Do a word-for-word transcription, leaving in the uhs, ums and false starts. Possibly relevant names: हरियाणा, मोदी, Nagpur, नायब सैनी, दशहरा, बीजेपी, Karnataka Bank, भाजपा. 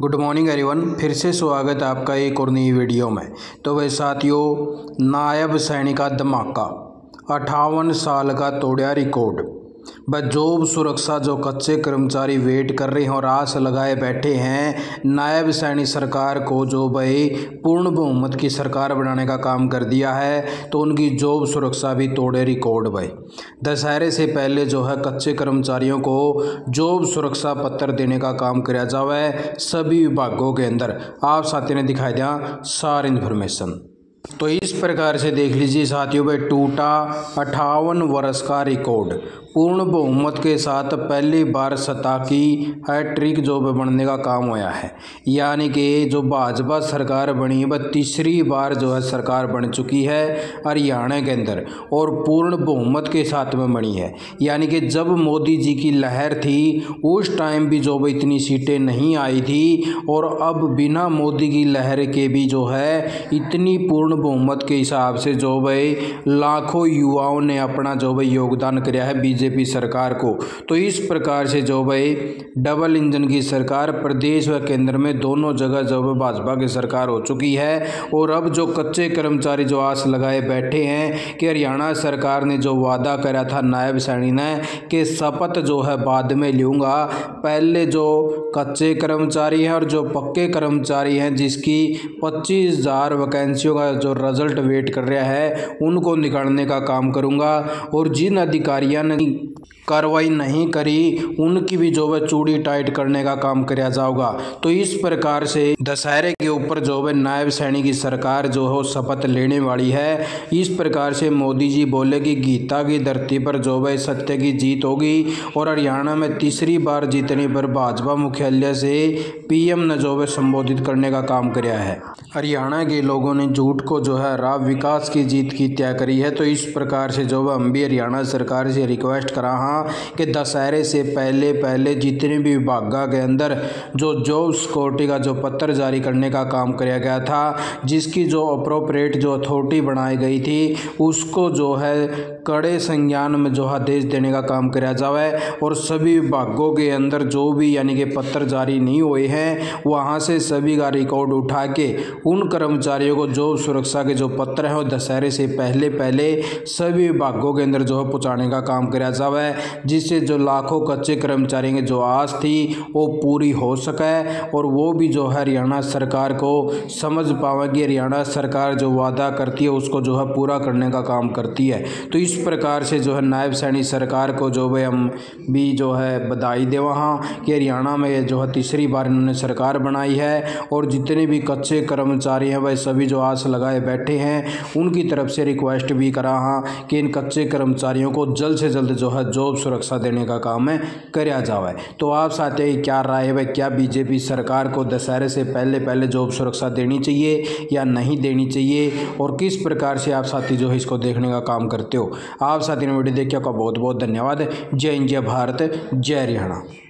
Good morning everyone, फिर से स्वागत है आपका एक और नई वीडियो में। तो वह साथियों, नायब सैनी का धमाका, अट्ठावन साल का तोड़ा रिकॉर्ड। बेजोब सुरक्षा जो कच्चे कर्मचारी वेट कर रहे हैं और आस लगाए बैठे हैं नायब सैनी सरकार को, जो भाई पूर्ण बहुमत की सरकार बनाने का काम कर दिया है, तो उनकी जॉब सुरक्षा भी तोड़े रिकॉर्ड। भाई दशहरे से पहले जो है कच्चे कर्मचारियों को जॉब सुरक्षा पत्र देने का काम किया जावा है सभी विभागों के अंदर। आप साथियों ने दिखाई दिया सारी इन्फॉर्मेशन, तो इस प्रकार से देख लीजिए साथियों। भाई टूटा अट्ठावन वर्ष का रिकॉर्ड, पूर्ण बहुमत के साथ पहली बार सत्ता की हैट्रिक जो बनने का काम हुआ है। यानी कि जो भाजपा सरकार बनी वह तीसरी बार जो है सरकार बन चुकी है हरियाणा के अंदर, और पूर्ण बहुमत के साथ में बनी है। यानी कि जब मोदी जी की लहर थी उस टाइम भी जो इतनी सीटें नहीं आई थी, और अब बिना मोदी की लहर के भी जो है इतनी पूर्ण बहुमत के हिसाब से जो भाई लाखों युवाओं ने अपना जो भाई योगदान किया है बीजेपी सरकार को। तो इस प्रकार से जो भाई डबल इंजन की सरकार प्रदेश व केंद्र में दोनों जगह जो भाजपा की सरकार हो चुकी है। और अब जो कच्चे कर्मचारी जो आस लगाए बैठे हैं कि हरियाणा सरकार ने जो वादा करा था नायब सैनी ने कि शपथ जो है बाद में लूँगा, पहले जो कच्चे कर्मचारी हैं और जो पक्के कर्मचारी हैं जिसकी पच्चीस हज़ार वैकेंसियों का जो रिजल्ट वेट कर रहा है उनको निकालने का काम करूंगा, और जिन अधिकारियों ने कार्रवाई नहीं करी उनकी भी जो है चूड़ी टाइट करने का काम किया जाएगा। तो इस प्रकार से दशहरे के ऊपर जो है नायब सैनी की सरकार जो है शपथ लेने वाली है। इस प्रकार से मोदी जी बोले कि गीता की धरती पर जो है सत्य की जीत होगी, और हरियाणा में तीसरी बार जीतने पर भाजपा मुख्यालय से पीएम ने जो है संबोधित करने का काम किया है। हरियाणा के लोगों ने झूठ को जो है राव विकास की जीत की तय करी है। तो इस प्रकार से जो है हम भी हरियाणा सरकार से रिक्वेस्ट करा कि दशहरे से पहले पहले जितने भी विभागा के अंदर जो जॉब सिक्योरिटी का जो पत्र जारी करने का काम किया गया था, जिसकी जो अप्रोप्रिएट जो अथॉरिटी बनाई गई थी उसको जो है कड़े संज्ञान में जो आदेश देने का काम किया जावे, और सभी विभागों के अंदर जो भी यानी कि पत्र जारी नहीं हुए हैं वहाँ से सभी का रिकॉर्ड उठा के उन कर्मचारियों को जॉब सुरक्षा के जो पत्र हैं वो दशहरे से पहले पहले सभी विभागों के अंदर जो है पहुँचाने का काम किया जावे, जिससे जो लाखों कच्चे कर्मचारियों की जो आस थी वो पूरी हो सके, और वो भी जो है हरियाणा सरकार को समझ पावे कि हरियाणा सरकार जो वादा करती है उसको जो है पूरा करने का काम करती है। तो इस प्रकार से जो है नायब सैनी सरकार को जो है हम भी जो है बधाई दे वहाँ कि हरियाणा में जो है तीसरी बार इन्होंने सरकार बनाई है, और जितने भी कच्चे कर्मचारी हैं वह सभी जो आस लगाए बैठे हैं उनकी तरफ से रिक्वेस्ट भी करा हाँ कि इन कच्चे कर्मचारियों को जल्द से जल्द जो है जॉब सुरक्षा देने का काम है कराया जावा। तो आप साथ ही क्या राय है भाई, क्या बीजेपी सरकार को दशहरे से पहले पहले जॉब सुरक्षा देनी चाहिए या नहीं देनी चाहिए, और किस प्रकार से आप साथी जो है इसको देखने का काम करते हो। आप साथी ने वीडियो देखिए, आपका बहुत बहुत धन्यवाद। जय हिंद, जय भारत, जय हरियाणा।